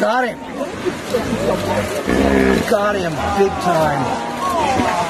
Got him. Got him big time.